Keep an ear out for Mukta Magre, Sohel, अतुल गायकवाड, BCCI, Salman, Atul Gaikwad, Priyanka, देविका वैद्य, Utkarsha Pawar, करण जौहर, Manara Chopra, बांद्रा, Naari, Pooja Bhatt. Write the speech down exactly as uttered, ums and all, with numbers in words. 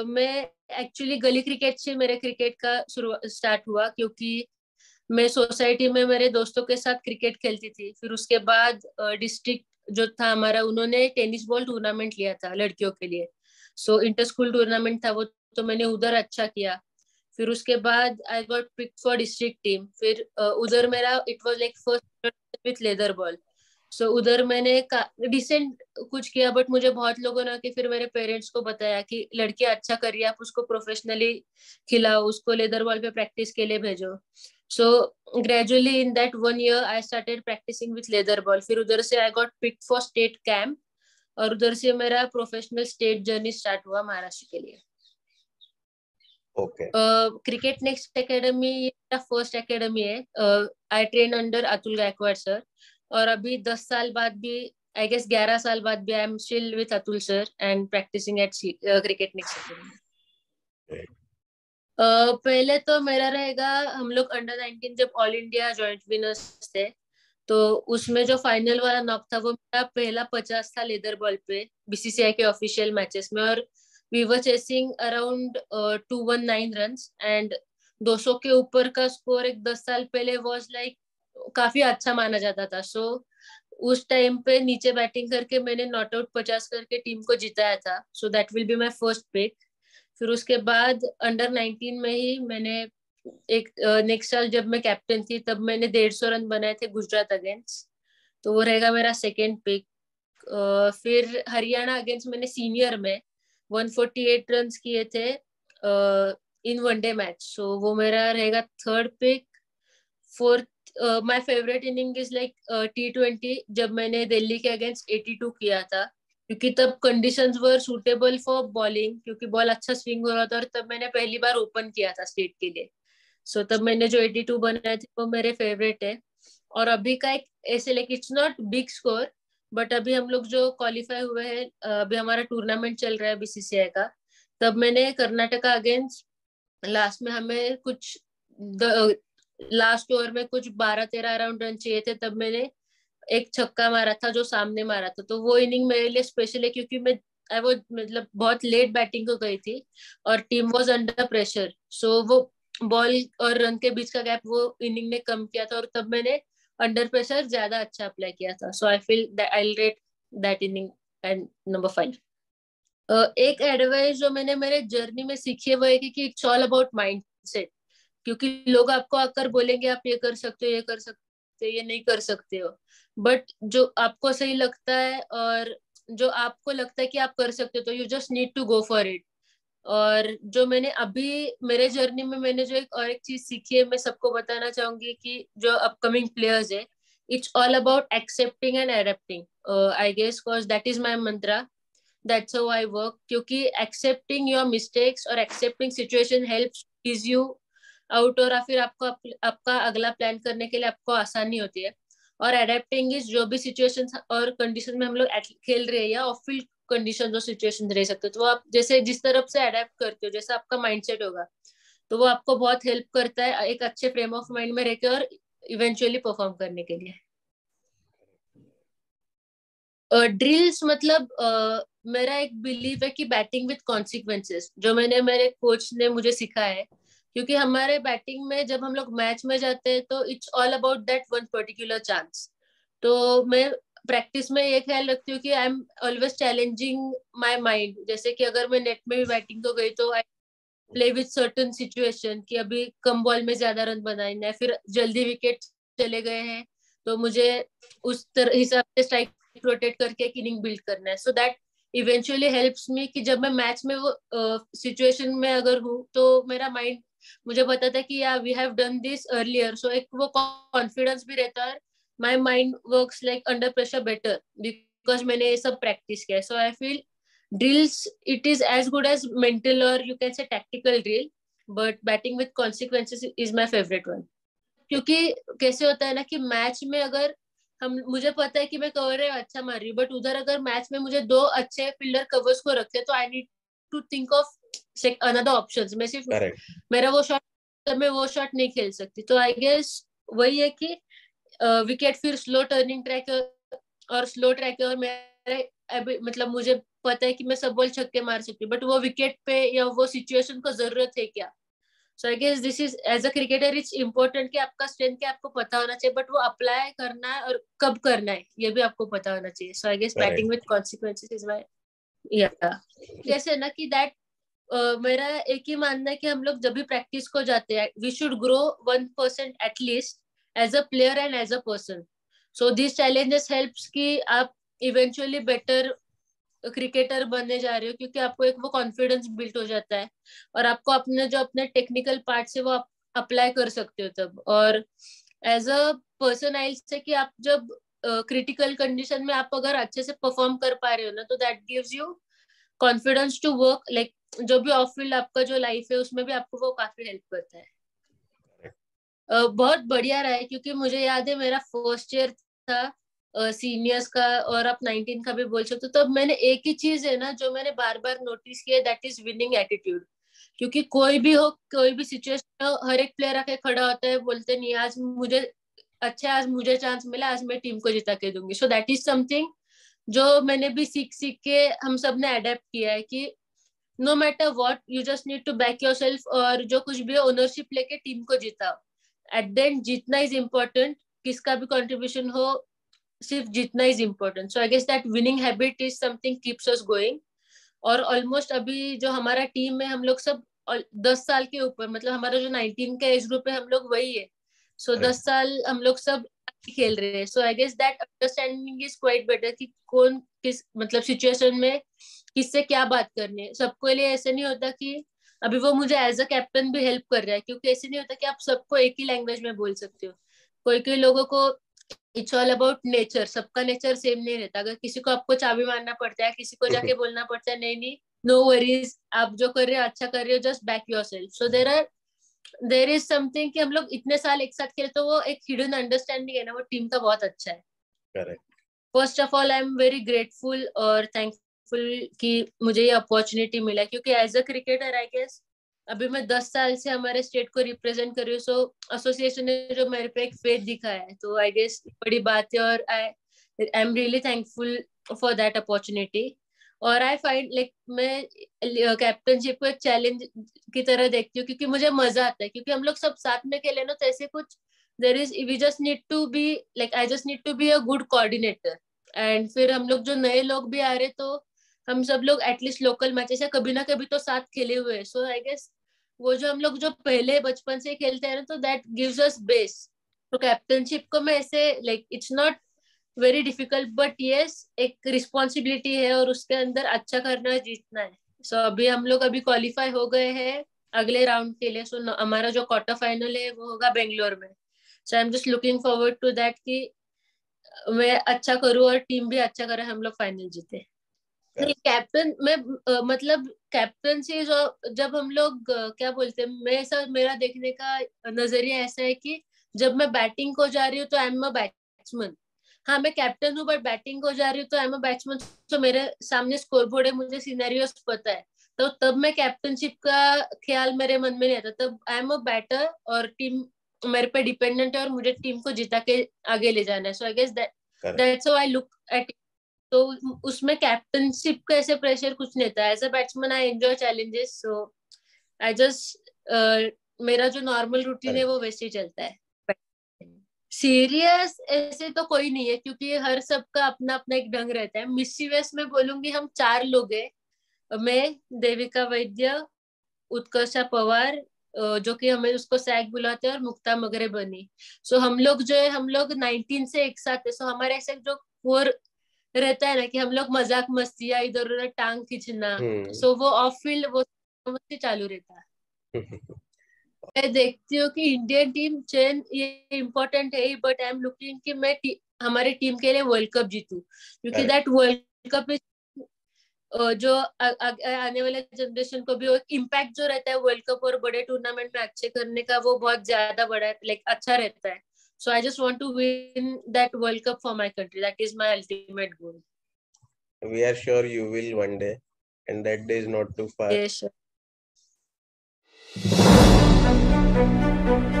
uh, मैं actually गली cricket से मेरे क्रिकेट का शुरुआत स्टार्ट हुआ, क्योंकि मैं सोसाइटी में मेरे दोस्तों के साथ क्रिकेट खेलती थी। फिर उसके बाद डिस्ट्रिक्ट जो था हमारा, उन्होंने टेनिस बॉल टूर्नामेंट लिया था लड़कियों के लिए, सो इंटर स्कूल टूर्नामेंट था वो, तो मैंने उधर अच्छा किया। फिर उसके बाद I got picked for district team, फिर उधर मेरा it was like first with leather ball, so उधर मैंने डिसेंट कुछ किया, बट मुझे बहुत लोगों ने कि फिर मेरे पेरेंट्स को बताया कि लड़की अच्छा कर रही है, आप उसको प्रोफेशनली खिलाओ, उसको लेदर बॉल पे प्रैक्टिस के लिए भेजो। So gradually in that one year I started practising with leather ball. फिर उधर से I got picked for state camp, और उधर से मेरा प्रोफेशनल स्टेट जर्नी स्टार्ट हुआ महाराष्ट्र के लिए। Cricket next academy first academy है। I train under अतुल गायकवाड sir, और अभी दस साल बाद भी, आई गेस ग्यारह साल बाद भी, I am still with Atul sir and practising at cricket next academy. पहले तो मेरा रहेगा, हम लोग अंडर नाइनटीन जब ऑल इंडिया जॉइंट विनर्स थे, तो उसमें जो फाइनल वाला नॉक था वो मेरा पहला पचास था लेदर बॉल पे बीसीसीआई के ऑफिशियल मैचेस में, और We were chasing around uh, two nineteen runs and दो सौ के ऊपर का स्कोर एक दस साल पहले was like काफी अच्छा माना जाता था। सो so, उस टाइम पे नीचे बैटिंग करके मैंने नॉट आउट पचास करके टीम को जिताया था, so that will be my first pick. फिर उसके बाद अंडर नाइनटीन में ही मैंने एक नेक्स्ट uh, साल जब मैं कैप्टन थी तब मैंने डेढ़ सौ रन बनाए थे गुजरात अगेंस्ट, तो वो रहेगा मेरा सेकेंड पिक। uh, फिर हरियाणा अगेंस्ट मैंने सीनियर में एक सौ अड़तालीस रन्स किए थे इन वनडे मैच, सो वो मेरा रहेगा third pick. Fourth, my favourite inning is like T twenty, जब मैंने दिल्ली के अगेंस्ट बयासी किया था, क्योंकि तब conditions were suitable for bowling, क्योंकि बॉल अच्छा स्विंग हो रहा था, और तब मैंने पहली बार ओपन किया था स्टेट के लिए, सो so, तब मैंने जो बयासी बनाए थे वो मेरे फेवरेट है। और अभी का एक ऐसे like it's not big score, but अभी हम लोग जो क्वालिफाई हुए हैं, अभी हमारा टूर्नामेंट चल रहा है बीसीसीआई का, तब मैंने कर्नाटका अगेंस्ट लास्ट में हमें कुछ लास्ट ओवर में कुछ बारह तेरह राउंड रन चाहिए थे, तब मैंने एक छक्का मारा था जो सामने मारा था, तो वो इनिंग मेरे लिए स्पेशल है, क्योंकि मैं वो मतलब बहुत लेट बैटिंग को गई थी और team was under pressure, so वो बॉल और रन के बीच का गैप वो इनिंग ने कम किया था, और तब मैंने अंडर प्रेशर ज्यादा अच्छा अप्लाई किया था, so I feel that I will rate that inning and number five. एक एडवाइस जो मैंने मेरे जर्नी में सीखी है वो है कि इट्स ऑल अबाउट माइंडसेट, क्योंकि लोग आपको आकर बोलेंगे आप ये कर सकते हो, ये कर सकते हो, ये नहीं कर सकते हो, बट जो आपको सही लगता है और जो आपको लगता है कि आप कर सकते हो, तो you just need to go for it. और जो मैंने अभी मेरे जर्नी में मैंने जो एक और एक चीज सीखी है, मैं सबको बताना चाहूंगी कि जो अपकमिंग प्लेयर्स है, it's all about accepting and adapting, I guess because that is my mantra, that's how I work, क्योंकि एक्सेप्टिंग योर मिस्टेक्स और accepting situation helps is you out, और फिर आपको आप, आपका अगला प्लान करने के लिए आपको आसानी होती है। और एडेप्टिंग इज जो भी सिचुएशन और कंडीशन में हम लोग खेल रहे हैं या ऑफ फील्ड कंडीशन जो सिचुएशन रह सकते हो, तो आप जैसे जिस तरफ से अडेप्ट करते हो, जैसा आपका माइंडसेट होगा, तो वो आपको बहुत हेल्प करता है एक अच्छे फ्रेम ऑफ माइंड में रहकर और इवेंचुअली परफॉर्म करने के लिए। ड्रिल्स uh, मतलब uh, मेरा एक बिलीफ है कि बैटिंग विद कॉन्सिक्वेंसेस, जो मैंने मेरे कोच ने मुझे सिखाया है, क्योंकि हमारे बैटिंग में जब हम लोग मैच में जाते हैं तो it's all about that one particular chance, तो मैं प्रैक्टिस में ये ख्याल रखती हूँ कि I am always challenging my mind, जैसे कि अगर मैं नेट में भी बैटिंग को गई तो I play with certain situation कि अभी कम बॉल में ज्यादा रन बनाए ना, फिर जल्दी विकेट चले गए हैं तो मुझे उस तरह हिसाब से स्ट्राइक रोटेट करके एक इनिंग बिल्ड करना है, so that eventually helps me कि जब मैं मैच में वो सिचुएशन uh, में अगर हूँ तो मेरा माइंड मुझे बताता है कि या we have done this earlier, so एक वो कॉन्फिडेंस भी रहता है। My mind works like under pressure better because मैंने ये सब practice किया, so I feel drills it is as good as mental or you can say tactical drill, but batting with consequences is my favorite one। क्योंकि कैसे होता है ना कि मैच में अगर हम मुझे पता है कि मैं कवर है अच्छा मार रही हूँ, बट उधर अगर मैच में मुझे दो अच्छे फील्डर कवर्स को रखे तो I need to think of another options, मैं सिर्फ मेरा वो शॉट तब मैं वो शॉट नहीं खेल सकती, तो I guess वही है कि विकेट uh, फिर स्लो टर्निंग ट्रैक और स्लो ट्रैक और मेरे मतलब मुझे पता है कि मैं सब बॉल छक्के मार सकती हूँ, बट वो विकेट पे या वो सिचुएशन को जरूरत है क्या? So I guess this is as a cricketer it's important कि आपका स्ट्रेंथ क्या आपको पता होना चाहिए, बट वो अप्लाई करना है और कब करना है ये भी आपको पता होना चाहिए. So I guess batting with consequences is my या जैसे ना कि दैट Uh, मेरा एक ही मानना है कि हम लोग जब भी प्रैक्टिस को जाते हैं we should grow one percent at least as a player and as a person. So this challenges helps कि आप इवेंचुअली बेटर क्रिकेटर बनने जा रहे हो, क्योंकि आपको एक वो कॉन्फिडेंस बिल्ट हो जाता है और आपको अपने जो अपने टेक्निकल पार्ट से वो आप अप्लाई कर सकते हो तब. और एज अ पर्सन आई से कि आप जब क्रिटिकल uh, कंडीशन में आप अगर अच्छे से परफॉर्म कर पा रहे हो ना, तो that gives you confidence to work like जो भी ऑफ फील्ड आपका जो लाइफ है उसमें भी आपको वो काफी हेल्प करता है. uh, बहुत बढ़िया रहा है, क्योंकि मुझे याद है मेरा फर्स्ट ईयर था सीनियर्स uh, का और आप नाइनटीन का भी बोल सकते हो, तो तब मैंने एक ही चीज है ना जो मैंने बार बार नोटिस किया, दैट इज विनिंग एटीट्यूड. क्योंकि कोई भी हो कोई भी सिचुएशन हो हर एक प्लेयर आके खड़ा होता है, बोलते नहीं आज मुझे अच्छा आज मुझे चांस मिला, आज मैं टीम को जिता के दूंगी. सो दैट इज समथिंग जो मैंने भी सीख सीख के हम सब ने अडेप्ट किया है कि no matter what you just need to back yourself और जो कुछ भी है ओनरशिप लेके टीम को जिताओ. एट द एंड जीतना इज इम्पोर्टेंट, किसका भी कंट्रीब्यूशन हो सिर्फ जीतना is important. So I guess that winning habit is something keeps us going. और ऑलमोस्ट अभी जो हमारा टीम है हम लोग सब दस साल के ऊपर, मतलब हमारा जो नाइनटीन का एज ग्रुप है हम लोग वही है. सो so, दस साल हम लोग सब खेल रहे हैं. So I guess that understanding is quite better कि कौन किस मतलब सिचुएशन में किससे क्या बात करनी है. सबको लिए ऐसे नहीं होता कि अभी वो मुझे एज अ कैप्टन भी हेल्प कर रहा है, क्योंकि ऐसे नहीं होता कि आप सबको एक ही लैंग्वेज में बोल सकते हो. कोई कोई लोगों को इट्स ऑल अबाउट नेचर, सबका नेचर सेम नहीं रहता. अगर किसी को आपको चाबी मारना पड़ता है, किसी को जाके बोलना पड़ता है नहीं नहीं नो वरीज, आप जो कर रहे हो अच्छा कर रहे हो, just back yourself. So there are there is something कि हम लोग इतने साल एक साथ खेले तो वो एक हिडन अंडरस्टैंडिंग है ना वो टीम का बहुत अच्छा है. Correct. First of all I am very grateful और थैंकफुल कि मुझे ये अपॉर्चुनिटी मिला, क्योंकि as a cricketer I guess अभी मैं दस साल से हमारे स्टेट को रिप्रेजेंट कर रही हूँ. सो एसोसिएशन ने जो मेरे पे एक फेथ दिखाया है तो आई गेस बड़ी बात है और I I am really thankful for that opportunity. और आई फाइंड लाइक मैं कैप्टनशिप को एक चैलेंज की तरह देखती हूँ, क्योंकि मुझे मजा आता है क्योंकि हम लोग सब साथ में खेले ना, तो ऐसे कुछ there is we just need to be like I just need to be a good coordinator. And फिर हम लोग जो नए लोग भी आ रहे तो हम सब लोग एटलीस्ट लोकल मैचेस या कभी ना कभी तो साथ खेले हुए हैं. सो आई गेस वो जो हम लोग जो पहले बचपन से खेलते हैं ना तो दैट गिव्स अस बेस. तो कैप्टनशिप को मैं ऐसे like it's not very difficult but yes एक रिस्पॉन्सिबिलिटी है और उसके अंदर अच्छा करना है, जीतना है. सो so, अभी हम लोग अभी क्वालिफाई हो गए हैं अगले राउंड के लिए. सो so, हमारा जो क्वार्टर फाइनल है वो होगा बेंगलोर में. So I am just looking forward to that कि मैं अच्छा करूँ और टीम भी अच्छा करे, हम लोग फाइनल जीते. कैप्टन मैं uh, मतलब कैप्टन से जब हम लोग uh, क्या बोलते हैं मैं ऐसा मेरा देखने का नजरिया ऐसा है कि जब मैं बैटिंग को जा रही हूँ तो आई एम अ बैट्समैन. हाँ मैं कैप्टन हूँ बट बैटिंग को जा रही हूँ तो आई एम अ बैट्समैन. तो मेरे सामने स्कोरबोर्ड है, मुझे सिनेरियोस पता है, तो तब मैं कैप्टनशिप का ख्याल मेरे मन में नहीं आता. तब आई एम अ बैटर और टीम मेरे पे डिपेंडेंट है और मुझे टीम को जिता के आगे ले जाना है. So I guess that that's how I look at. तो उसमें कैप्टनशिप का ऐसे प्रेशर कुछ नहीं था. As a batsman I enjoy challenges. So I just मेरा जो नॉर्मल रूटीन है वो वैसे ही चलता है. सीरियस ऐसे तो कोई नहीं है क्योंकि हर सबका अपना अपना एक ढंग रहता है. मिस्चिवस में बोलूंगी हम चार लोग हैं, मैं, देविका वैद्य, उत्कर्षा पवार जो कि हमें उसको सैग बुलाते हैं, और मुक्ता मगरे बनी. सो हम लोग जो है हम लोग नाइनटीन से एक साथ है. सो हमारे ऐसे जो कोर रहता है ना कि हम लोग मजाक मस्ती या इधर उधर टांग खींचना, सो वो ऑफ फील्ड वो चालू रहता है. मैं देखती हूँ कि इंडियन टीम चयन ये इम्पोर्टेंट है बट आई एम लुकिंग कि मैं टी, हमारे टीम के लिए वर्ल्ड कप जीतूं, क्योंकि दैट वर्ल्ड कप जो आ, आ, आने वाले जनरेशन को भी इम्पैक्ट जो रहता है वर्ल्ड कप और बड़े टूर्नामेंट में अच्छे करने का वो बहुत ज्यादा बड़ा लाइक अच्छा रहता है. So I just want to win that world cup for my country. That is my ultimate goal. We are sure you will one day and that day is not too far. Thank you.